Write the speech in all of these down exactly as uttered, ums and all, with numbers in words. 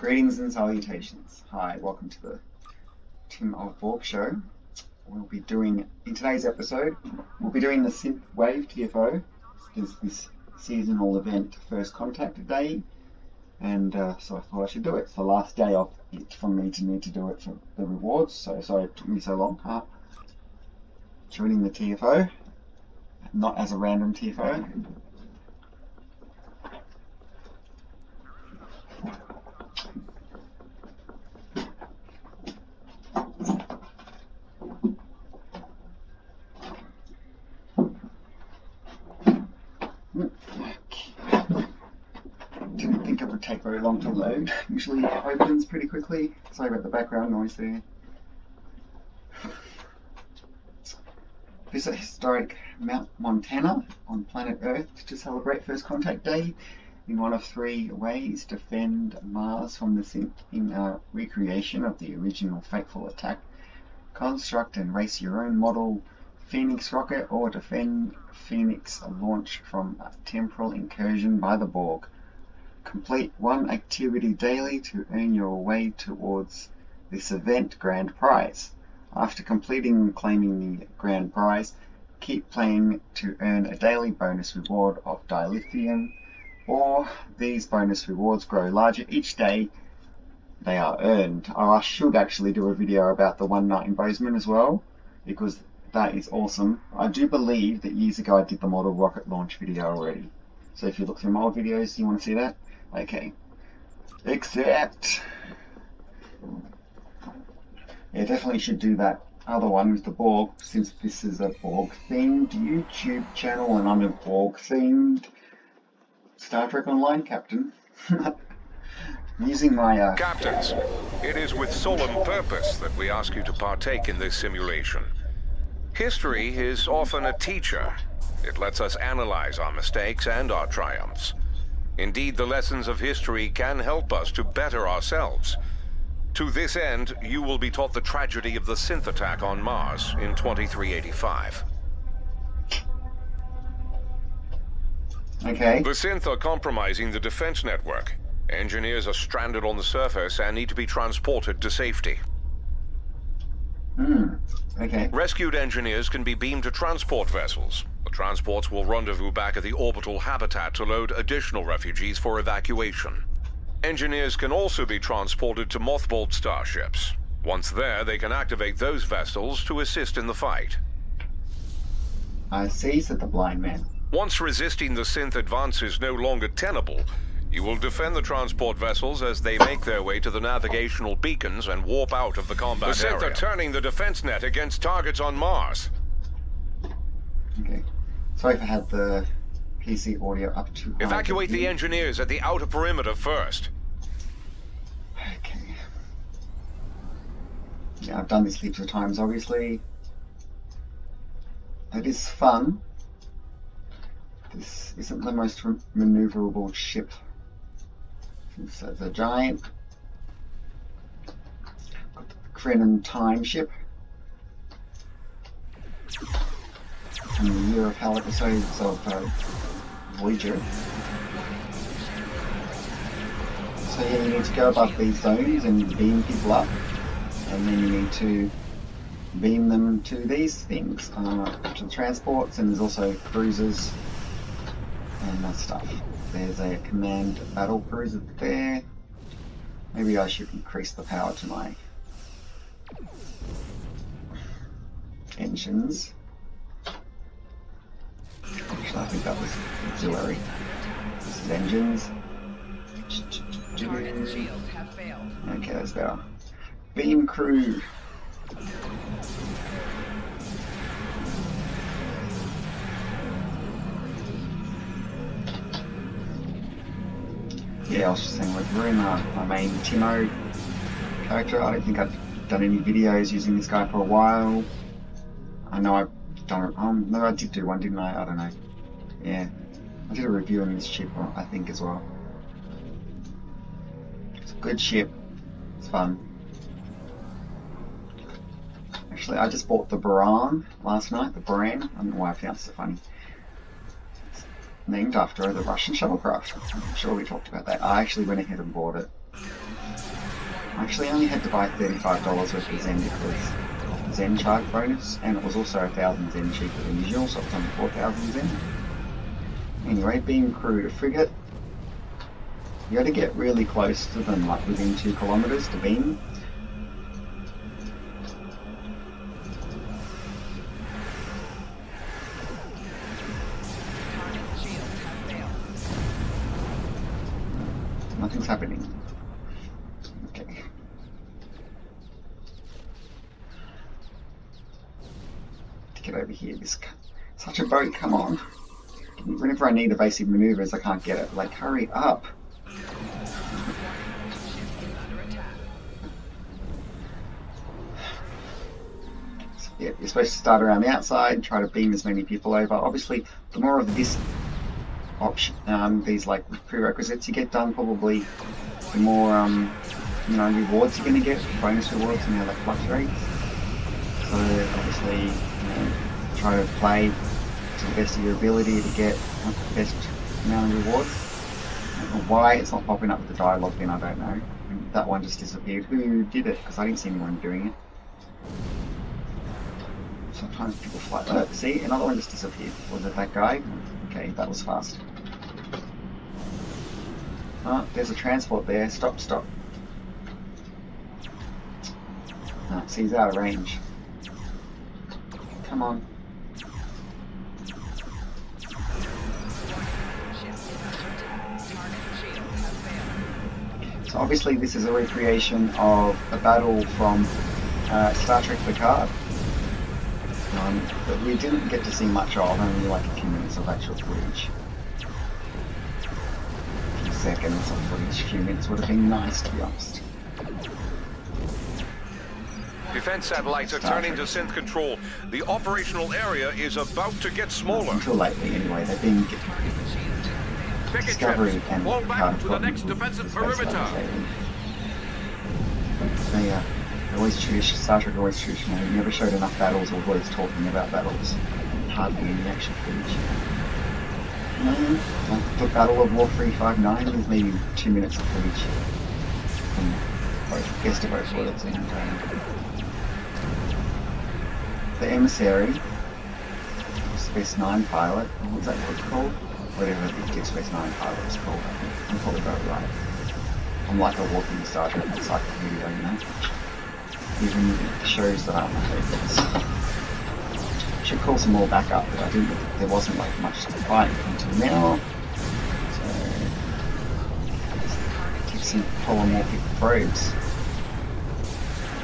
Greetings and salutations. Hi, welcome to the Tim of Borg Show. We'll be doing, in today's episode, we'll be doing the Synth Wave T F O. There's this seasonal event, First Contact Day, and uh, so I thought I should do it. It's the last day of it for me to need to do it for the rewards, so sorry it took me so long. Uh, joining the T F O, not as a random T F O. Very long to load. Usually it opens pretty quickly. Sorry about the background noise there. This is historic Mount Montana on planet Earth to celebrate First Contact Day in one of three ways: defend Mars from the synth in a recreation of the original fateful attack, construct and race your own model Phoenix rocket, or defend Phoenix launch from a temporal incursion by the Borg. Complete one activity daily to earn your way towards this event grand prize. After completing and claiming the grand prize, keep playing to earn a daily bonus reward of Dilithium, or these bonus rewards grow larger each day they are earned. Oh, I should actually do a video about the one night in Bozeman as well, because that is awesome. I do believe that years ago I did the model rocket launch video already. So if you look through my old videos, you want to see that? Okay, except yeah, definitely should do that other one with the Borg, since this is a Borg themed YouTube channel and I'm a Borg themed Star Trek Online captain. Using my uh... captains, it is with solemn purpose that we ask you to partake in this simulation. History is often a teacher. It lets us analyze our mistakes and our triumphs. Indeed, the lessons of history can help us to better ourselves. To this end, you will be taught the tragedy of the synth attack on Mars in twenty-three eighty-five. Okay. The synth are compromising the defense network. Engineers are stranded on the surface and need to be transported to safety. Hmm. Okay. Rescued engineers can be beamed to transport vessels. The transports will rendezvous back at the orbital habitat to load additional refugees for evacuation. Engineers can also be transported to mothballed starships. Once there, they can activate those vessels to assist in the fight. I see, said the blind man. Once resisting the synth advance is no longer tenable, you will defend the transport vessels as they make their way to the navigational beacons and warp out of the combat area. The synth are turning the defense net against targets on Mars. Okay. Sorry if I had the P C audio up too high. Evacuate the engineers at the outer perimeter first. Okay. Yeah, I've done this heaps of times, obviously. It is fun. This isn't the most maneuverable ship. So it's a giant. Got the Krennan time ship. From the year of hell episodes of uh, Voyager. So yeah, you need to go above these zones and beam people up. And then you need to beam them to these things. Uh, to the transports, and there's also cruisers and that stuff. There's a command battle cruiser there. Maybe I should increase the power to my engines. Actually, I think that was auxiliary. This is engines. Okay, that's better. Beam crew. Yeah, I was just saying, like, we're in my, my main Timo character. I don't think I've done any videos using this guy for a while. I know I've done, um, no, I did do one, didn't I? I don't know. Yeah, I did a review on this ship, I think, as well. It's a good ship. It's fun. Actually, I just bought the Baran last night, the Baran. I don't know why I pronounced it funny. Named after the Russian shuttlecraft. I'm sure we talked about that. I actually went ahead and bought it. actually only had to buy thirty-five dollars worth of Zen because Zen charge bonus, and it was also a thousand Zen cheaper than usual, so it's only four thousand Zen. Anyway, being crewed a frigate, you gotta get really close to them, like within two kilometers to beam. Nothing's happening. Okay. To get over here, this such a boat, come on. Whenever I need evasive maneuvers, I can't get it. Like, hurry up. So, yeah, you're supposed to start around the outside, try to beam as many people over. Obviously, the more of this option, um, these like prerequisites you get done, probably the more um, you know rewards you're going to get, bonus rewards, and how that fluctuates. So obviously, you know, try to play to the best of your ability to get the best amount of rewards. I don't know why it's not popping up with the dialogue then, I don't know. That one just disappeared. Who did it? Because I didn't see anyone doing it. Sometimes people fly that. See, another one just disappeared. Was it that guy? Okay, that was fast. Ah, there's a transport there. Stop, stop. Ah, see, he's out of range. Come on. So obviously this is a recreation of a battle from uh, Star Trek Picard, um, but we didn't get to see much of, only like a few minutes of actual footage. A few seconds of footage, a few minutes would have been nice, to be honest. Defense satellites are turning to synth control. The operational area is about to get smaller. Until lately, anyway, they've been Discovery and Picard back to the next defensive perimeter. They uh, always tradition, Star Trek always traditional. They never showed enough battles or words talking about battles. Hardly any action footage. No, like the Battle of War three fifty-nine is maybe two minutes of footage. From both guest of both worlds and uh, the emissary, Space Nine pilot. What was that what's called? Whatever the T six X pilot is called, I think. I'm probably about right. I'm like a walking Star Trek encyclopedia, you know? Even shows that aren't my favourites. Should call some more back up, but I didn't, there wasn't like much to fight until now. So, keep some polymorphic probes.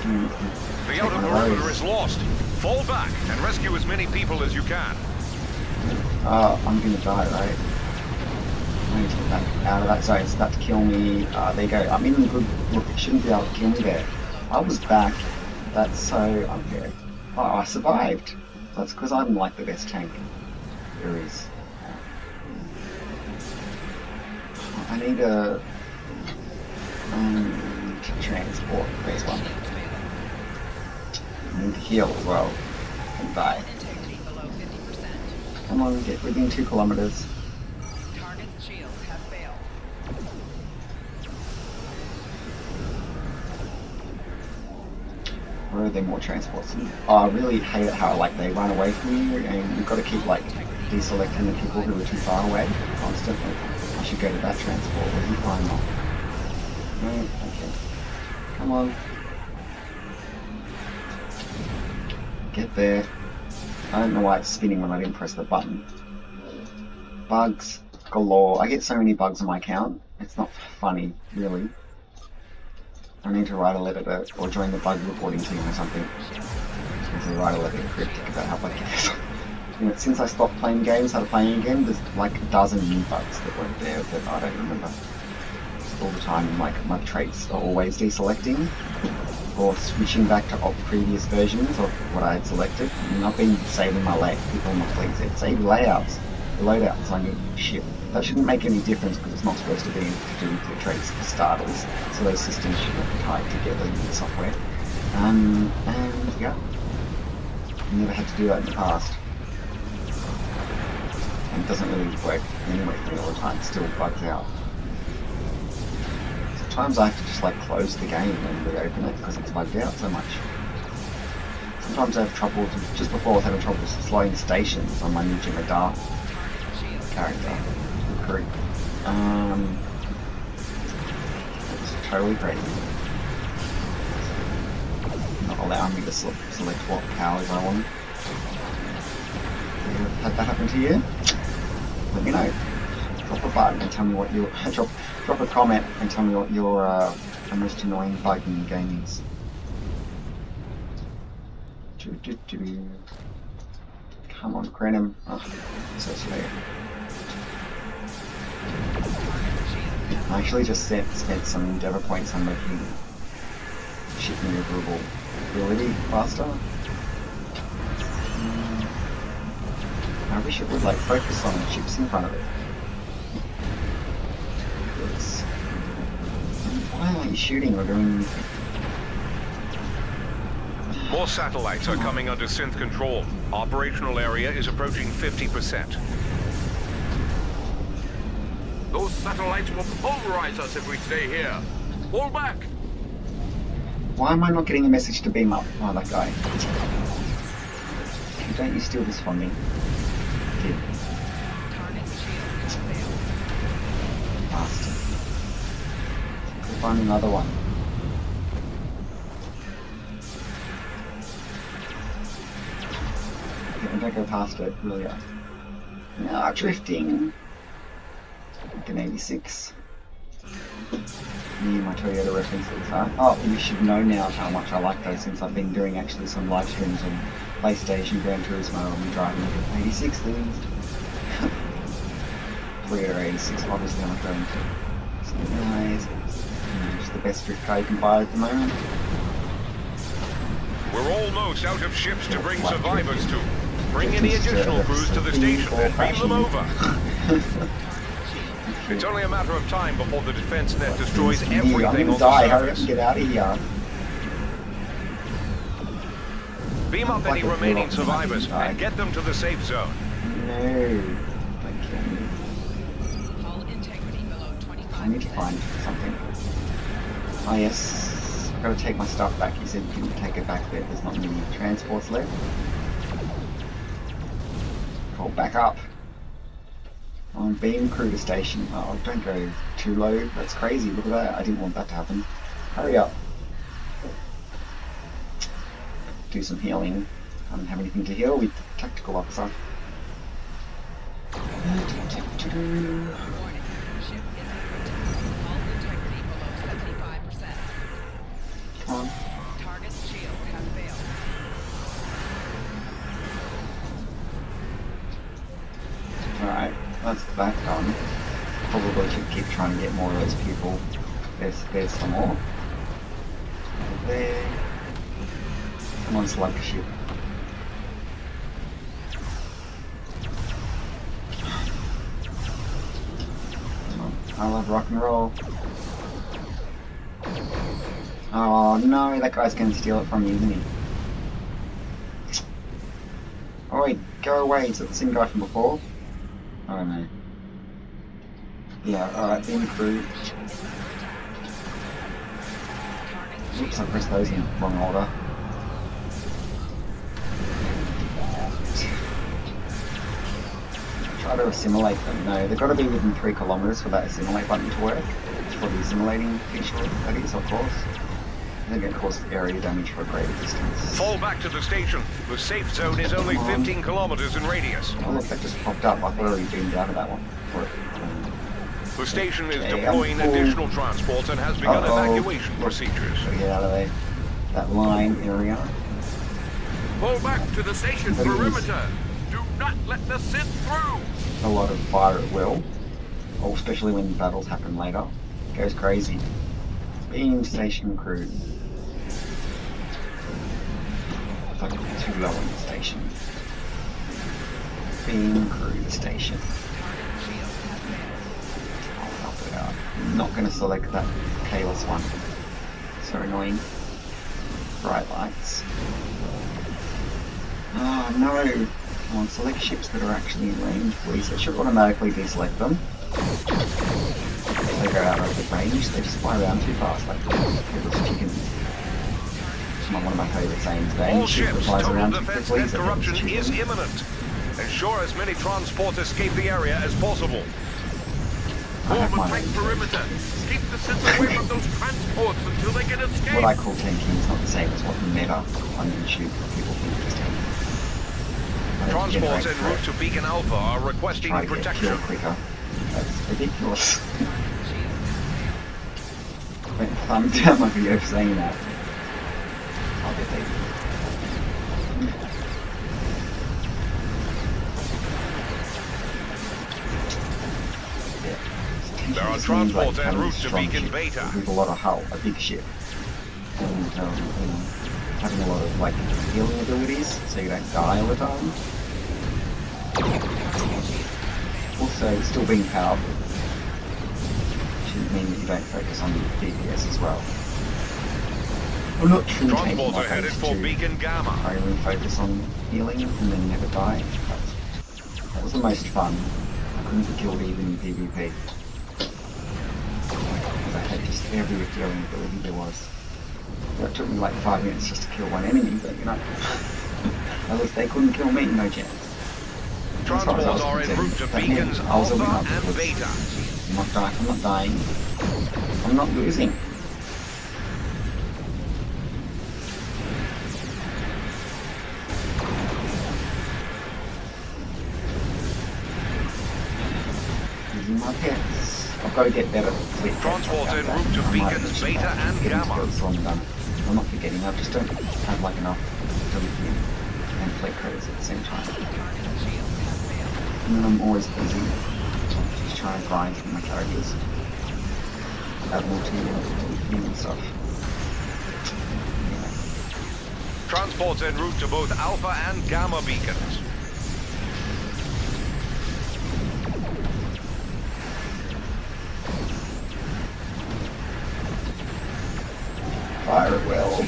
Mm-hmm. The outer perimeter is lost. Fall back and rescue as many people as you can. Oh, I'm gonna die, right? I need to get back out of that zone. It's about to kill me. Uh, there you go. I'm in good look. It shouldn't be able to kill me there. I was back. That's so... okay. Oh, I survived. That's because I'm like the best tank there is. I need a... Um, transport. There's one. I need to heal as well. And die. Come on, get within two kilometers. Target shields have failed. Where are there more transports? Oh, I really hate it how like they run away from you, and you've got to keep like deselecting the people who are too far away constantly. I should go to that transport. Where you find them? No, okay. Come on. Get there. I don't know why it's spinning when I didn't press the button. Bugs galore. I get so many bugs on my account. It's not funny, really. I need to write a letter to, or join the bug reporting team or something. I write a letter to Cryptic about how buggy it is. You know, since I stopped playing games, started playing again, there's like a dozen new bugs that weren't there that I don't remember. Just all the time, like my traits are always deselecting, or switching back to previous versions of what I had selected. I mean, I've been saving my layout, people in my fleet said, save layouts, loadouts, I mean, shit. That shouldn't make any difference because it's not supposed to be to do with the traits for starters, so those systems should be tied together in the software. Um, and yeah, never had to do that in the past. And it doesn't really work anyway for me all the time, it still bugs out. sometimes I have to just like close the game and reopen it because it's bugged out so much. Sometimes I have trouble, to, just before I was having trouble slowing stations on my Ninja Radar character, crew. Um, it's totally crazy. Not allowing me to select what powers I want. Have you ever had that happen to you? Let me know. Drop a button and tell me what your drop drop a comment and tell me what your uh, most annoying bug in the game is. Do, do, do. Come on, Krenim. Oh, so slow. I actually just set, spent some endeavour points on making ship maneuverable ability faster. Um, I wish it would like focus on the ships in front of it. Why aren't you shooting or doing? More satellites are coming under synth control. Operational area is approaching fifty percent. Those satellites will pulverize us if we stay here. Fall back! Why am I not getting a message to beam up? Oh, that guy. Don't you steal this from me? Dude. Bastard. We'll find another one. I don't go past it, really. Now drifting. An eighty-six. Me and my Toyota references, huh? Oh, you should know now how much I like those since I've been doing actually some live streams on PlayStation, Gran Turismo, and driving the eighty-six things. Toyota eighty-six, obviously I'm going to. So anyways, it's the best drift car you can buy at the moment. We're almost out of ships to bring survivors to. Bring any additional crews to the station and beam them over. It's only a matter of time before the defense net destroys everything on the surface. I'm gonna die, hurry up and get out of here. Beam up any remaining survivors and get them to the safe zone. No. I need to find something. Oh yes, I've got to take my stuff back. He said you can take it back there. There's not many transports left. Call back up. On beam crew to station. Oh, don't go too low. That's crazy. Look at that. I didn't want that to happen. Hurry up. Do some healing. I don't have anything to heal with. Tactical officer. Come on. Alright. That's that done. Probably should keep trying to get more of those people. There's, there's some more. There. Someone select a ship. I love rock and roll. Oh no, that guy's gonna steal it from you, isn't he? Oh wait, go away. Is it the same guy from before? I don't know. Yeah, alright, beam crew. Oops, I pressed those in wrong order. Try to assimilate them. No, they've got to be within three kilometers for that assimilate button to work. For the assimilating feature, that is, of course. They're going to cause area damage for a greater distance. Fall back to the station. The safe zone is only fifteen kilometers in radius. Oh look, that just popped up. I've already been down to that one. For the station is okay, deploying additional transports and has begun uh -oh. evacuation look, procedures. Get out of there. That line area. Fall back to the station perimeter. Do not let the synth through. A lot of fire at will, oh, especially when battles happen later. It goes crazy. Beam station crew. It's like too low on the station. Beam crew the station. I'll help it out. I'm not going to select that Kalos one. So annoying. Bright lights. Oh no! Come on, select ships that are actually in range, please. It should automatically deselect them. So figure out over the range, they just fly around too fast, like little chickens. It's not one of my favourite sayings today. All ships, total defence and interruption is imminent. Ensure as many transports escape the area as possible. Form a tight perimeter. Keep the system away from those transports until they can escape. What I call tanking is not the same as what meta London shoot people think is tanking. Transports en route to Beacon Alpha are requesting protection. That's ridiculous. I went thumb down my video for saying that. I'll get that. There are transports en route to Beacon Beta. With a lot of hull, a big ship. And, um, and having a lot of, like, healing abilities, so you don't die all the time. Also, still being powerful. Shouldn't mean that you don't focus on D P S as well. I'm not sure transports are headed for Beacon Gamma. I only focus on healing and then never die. But that was the most fun. I couldn't be killed even in PvP. I had just every healing ability there was. It took me like five minutes just to kill one enemy, but you know, at least they couldn't kill me, no chance. Transports as as are en route to Beacons Alpha and Beta. I'm not dying. I'm not dying. I'm not losing. Using my pets. I've got to get better. Transport en route to Beacons Beta and Gamma. I'm not forgetting, I just don't have like enough Dilithium and play credits at the same time. And then I'm always busy, just trying to grind for my characters. Add more to Dilithium and stuff. Transports en route to both Alpha and Gamma Beacons. Fire well.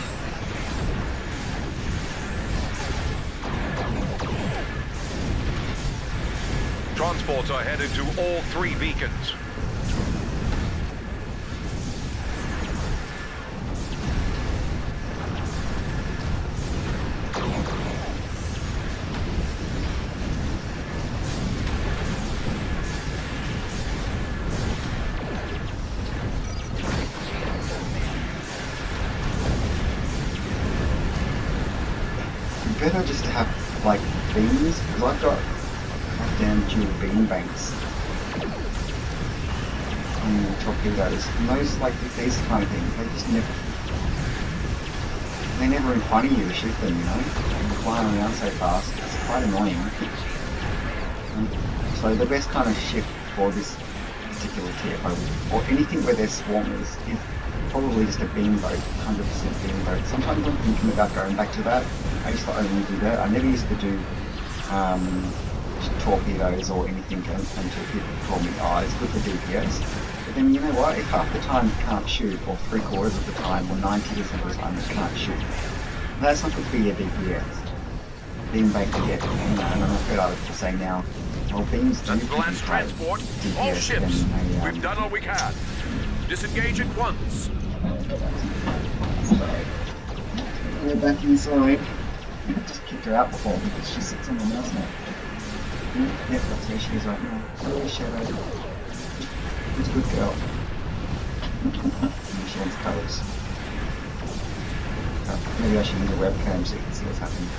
Transports are headed to all three beacons. Better just to have like beans, because I've got goddamn two bean banks and torpedoes and those like these kind of things. They just never they never require you to shoot them, you know. They're flying around so fast, it's quite annoying. And so the best kind of ship for this particular T F O or anything where there's swarmers is probably just a beam boat, one hundred percent beam boat. Sometimes I'm thinking about going back to that. I used to only do that. I never used to do um, torpedoes or anything until people told me, oh, it's good for D P S. But then you know what? If half the time you can't shoot, or three quarters of the time, or ninety percent of the time you can't shoot, that's not good for your D P S. Beam bank to get, and I'm afraid I would just say now, well, beams do last transport. D P S, all ships. They, um, We've done all we can. Disengage at once. Sorry. We're back inside. I just kicked her out before because she sits on the mouse now. Yep, that's where she is right now. Oh, Shadow. It's a good girl. She wants colours. Oh, maybe I should use a webcam so you can see what's happening.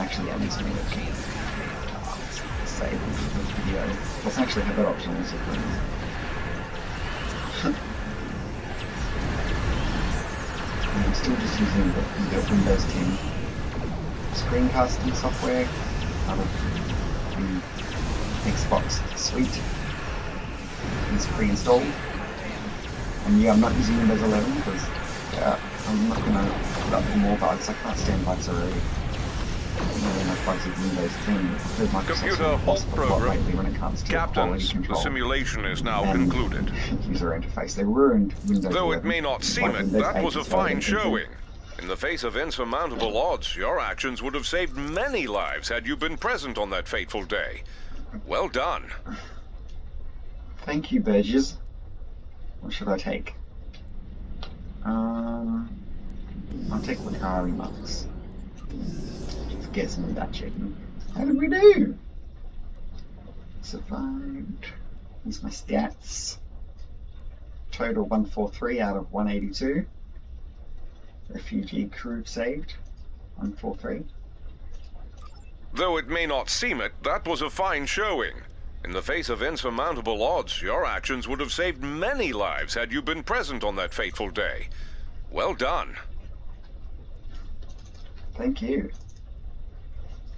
Actually, I need to make a save for this video. Let's actually have that option also, please. I'm still just using the, the Windows ten screencasting software out of the Xbox Suite. It's pre-installed. And yeah, I'm not using Windows eleven because uh, I'm not going to put up more bugs. I can't stand bugs already. Computer halt program. Captains, the simulation is now and concluded. User interface. They ruined Windows. Though it may not seem it, that was a fine showing. In the face of insurmountable odds, your actions would have saved many lives had you been present on that fateful day. Well done. Thank you, Burgess. What should I take? Um, I'll take Wakari Mux. Just get some of that chicken. How did we do? Survived. Here's my stats. Total one forty-three out of one eighty-two. Refugee crew saved. one forty-three. Though it may not seem it, that was a fine showing. In the face of insurmountable odds, your actions would have saved many lives had you been present on that fateful day. Well done. Thank you.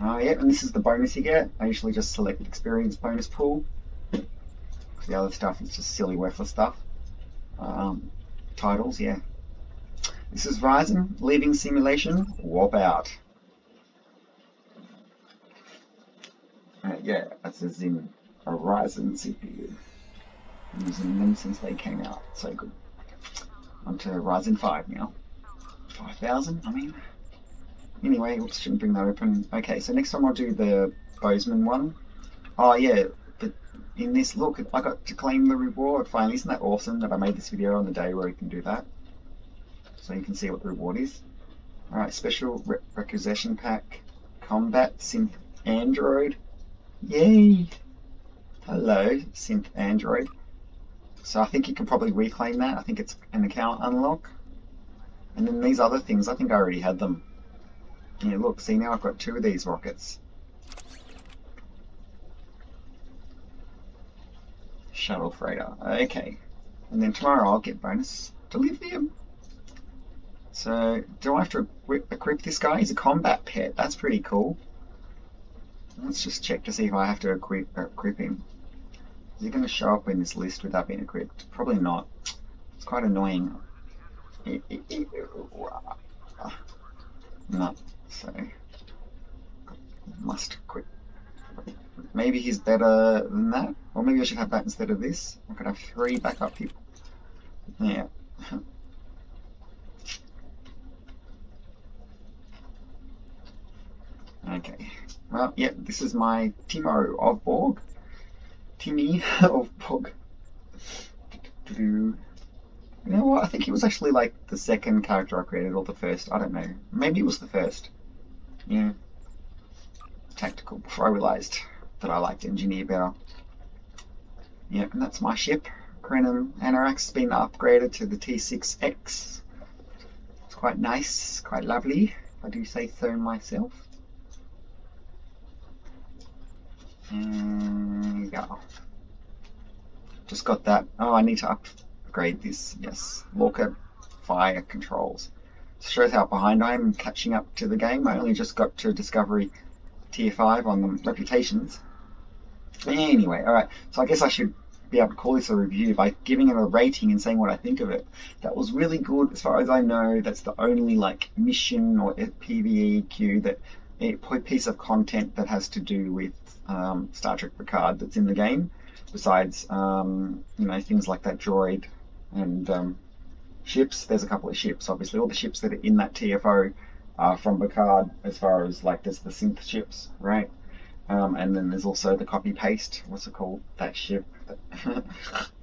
Oh, yep, yeah, and this is the bonus you get. I usually just select experience bonus pool, because the other stuff is just silly, worthless stuff. Um, titles, yeah. This is Ryzen, leaving simulation, warp out. Uh, yeah, that's as in a Ryzen C P U. I'm using them since they came out, so good. On to Ryzen five now. five thousand, I mean. Anyway, oops, shouldn't bring that open. Okay, so next time I'll do the Bozeman one. Oh yeah, but in this, look, I got to claim the reward finally. Isn't that awesome that I made this video on the day where you can do that? So you can see what the reward is. Alright, special re requisition pack, combat, Synth Android. Yay! Hello, Synth Android. So I think you can probably reclaim that. I think it's an account unlock. And then these other things, I think I already had them. Yeah, look, see now I've got two of these rockets. Shuttle Freighter, okay. And then tomorrow I'll get bonus Dilithium. So, do I have to equip this guy? He's a combat pet, that's pretty cool. Let's just check to see if I have to equip, equip him. Is he going to show up in this list without being equipped? Probably not. It's quite annoying. No, so must quit. Maybe he's better than that, or maybe I should have that instead of this. I could have three backup people. Yeah. Okay. Well, yeah. This is my Tim of Borg. Timmy of Borg. Do-do-do-do. You know what, I think he was actually like the second character I created, or the first, I don't know. Maybe it was the first. Yeah. Tactical, before I realised that I liked Engineer better. Yeah, and that's my ship. Krenim Anarax has been upgraded to the T six X. It's quite nice, quite lovely, if I do say so myself. And there you go. Just got that. Oh, I need to up... upgrade this, yes. Lorca fire controls. Shows how behind I am catching up to the game. I only just got to Discovery tier five on the reputations. Anyway, alright, so I guess I should be able to call this a review by giving it a rating and saying what I think of it. That was really good. As far as I know, that's the only like mission or P V E Q that piece of content that has to do with um, Star Trek Picard that's in the game, besides um, you know, things like that droid. And um, ships, there's a couple of ships, obviously. All the ships that are in that T F O are from Picard, as far as, like, there's the synth ships, right? Um, and then there's also the copy-paste, what's it called? That ship that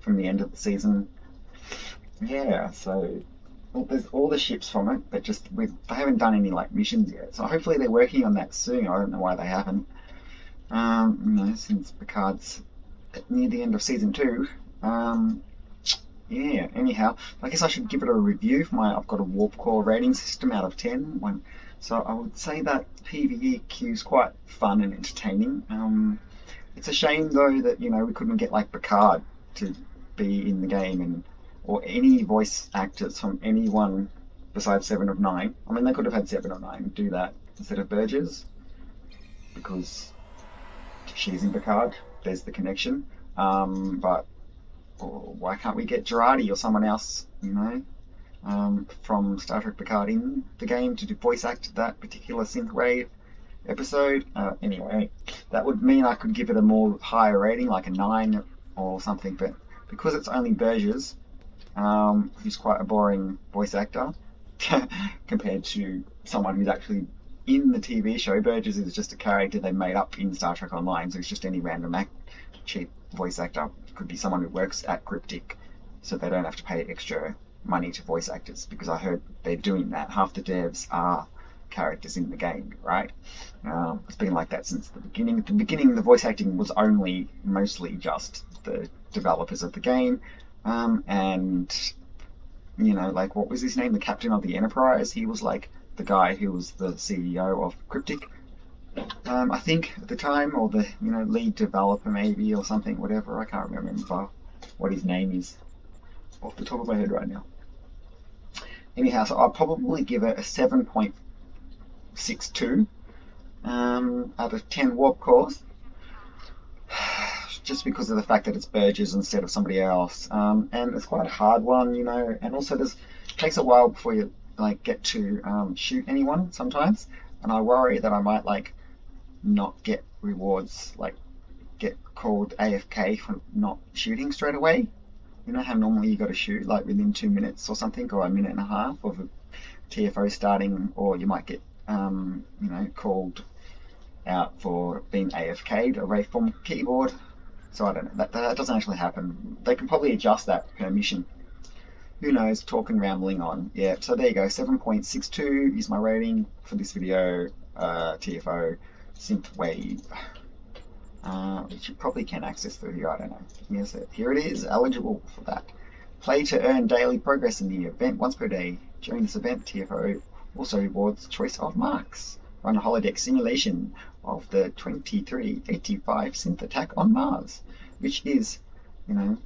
from the end of the season. Yeah, so well, there's all the ships from it, but just with, they haven't done any, like, missions yet. So hopefully they're working on that soon. I don't know why they haven't. Um, you know, since Picard's near the end of season two. Um... Yeah, anyhow, I guess I should give it a review for my, I've got a warp core rating system out of ten. One, so I would say that P V E Q is quite fun and entertaining. Um, it's a shame though that, you know, we couldn't get like Picard to be in the game, and or any voice actors from anyone besides Seven of Nine. I mean, they could have had Seven of Nine do that instead of Burgess, because she's in Picard, there's the connection. Um, but Or why can't we get Girardi or someone else, you know, um, from Star Trek Picard in the game to do voice act that particular Synthwave episode? Uh, anyway, that would mean I could give it a more higher rating, like a nine or something, but because it's only Burgess, um, who's quite a boring voice actor compared to someone who's actually in the T V show, Burgess is just a character they made up in Star Trek Online, so it's just any random act, cheap voice actor. It could be someone who works at Cryptic, so they don't have to pay extra money to voice actors, because I heard they're doing that. Half the devs are characters in the game, right? Um, it's been like that since the beginning. At the beginning, the voice acting was only mostly just the developers of the game, um, and, you know, like, what was his name? The captain of the Enterprise? He was, like, the guy who was the C E O of Cryptic, um, I think, at the time, or the, you know, lead developer maybe, or something, whatever. I can't remember what his name is off the top of my head right now. Anyhow, so I'll probably give it a seven point six two um, out of ten warp cores, just because of the fact that it's Burgess instead of somebody else, um, and it's quite a hard one, you know, and also this takes a while before you like get to um, shoot anyone sometimes, and I worry that I might like not get rewards, like get called A F K for not shooting straight away. You know how normally you got to shoot like within two minutes or something, or a minute and a half of a T F O starting, or you might get um, you know, called out for being A F K'd away from keyboard. So I don't know, that, that doesn't actually happen. They can probably adjust that per mission. Who knows, talking, rambling on. Yeah, so there you go, seven point six two is my rating for this video, uh, T F O Synth Wave. Uh, which you probably can access through here, I don't know. Yes, here it is, eligible for that. Play to earn daily progress in the event once per day. During this event, T F O also rewards choice of marks. Run a holodeck simulation of the twenty-three eighty-five synth attack on Mars, which is, you know,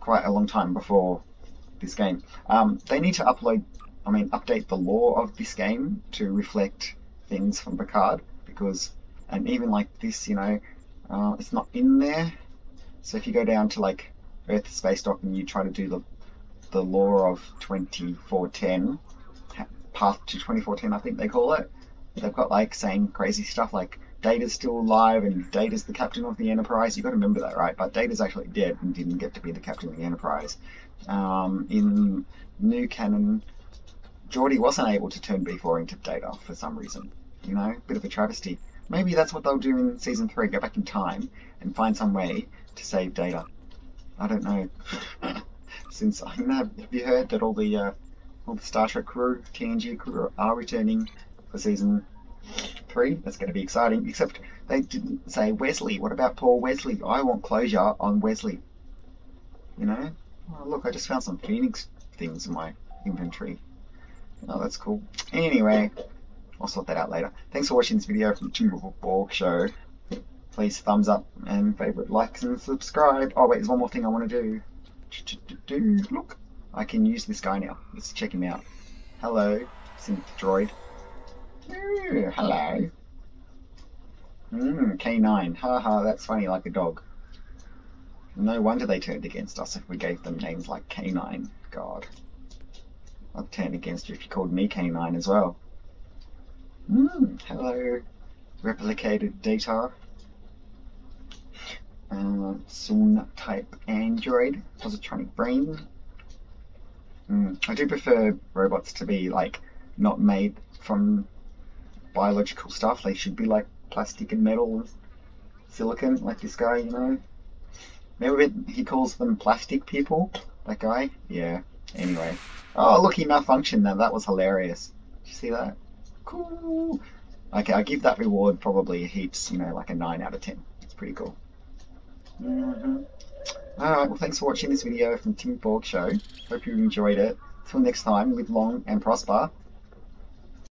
quite a long time before this game. Um, they need to upload, I mean, update the lore of this game to reflect things from Picard, because, and even like this, you know, uh, it's not in there. So if you go down to like Earth Space Dock and you try to do the the lore of twenty-four ten, path to twenty-four ten, I think they call it, they've got like saying crazy stuff like Data's still alive and Data's the captain of the Enterprise. You've got to remember that, right? But Data's actually dead and didn't get to be the captain of the Enterprise. Um, in new canon, Geordi wasn't able to turn B four into Data for some reason. You know, bit of a travesty. Maybe that's what they'll do in season three, go back in time and find some way to save Data. I don't know. Since, you know, have you heard that all the uh, all the Star Trek crew, T N G crew, are returning for season three? That's going to be exciting. Except they didn't say Wesley. What about poor Wesley? I want closure on Wesley. You know? Oh, look, I just found some Phoenix things in my inventory. Oh, that's cool. Anyway, I'll sort that out later. Thanks for watching this video from the Tim of Borg Show. Please thumbs up and favorite, likes and subscribe. Oh wait, there's one more thing I want to do. Do look, I can use this guy now. Let's check him out. Hello, Synth Droid. Ooh, hello. Mmm, Canine. Haha, that's funny, like a dog. No wonder they turned against us if we gave them names like Canine. God, I'd turn against you if you called me Canine as well. Mmm, hello, replicated Data. Uh, Synth type Android, positronic brain. Mm, I do prefer robots to be like not made from biological stuff. They should be like plastic and metal and silicon, like this guy, you know. Remember he calls them plastic people, that guy? Yeah, anyway. Oh look, he malfunctioned now, that was hilarious. Did you see that? Cool. Okay, I give that reward probably heaps, you know, like a nine out of ten. It's pretty cool. Mm-hmm. Alright, well thanks for watching this video from Tim Borg Show. Hope you enjoyed it. Till next time, live long and prosper.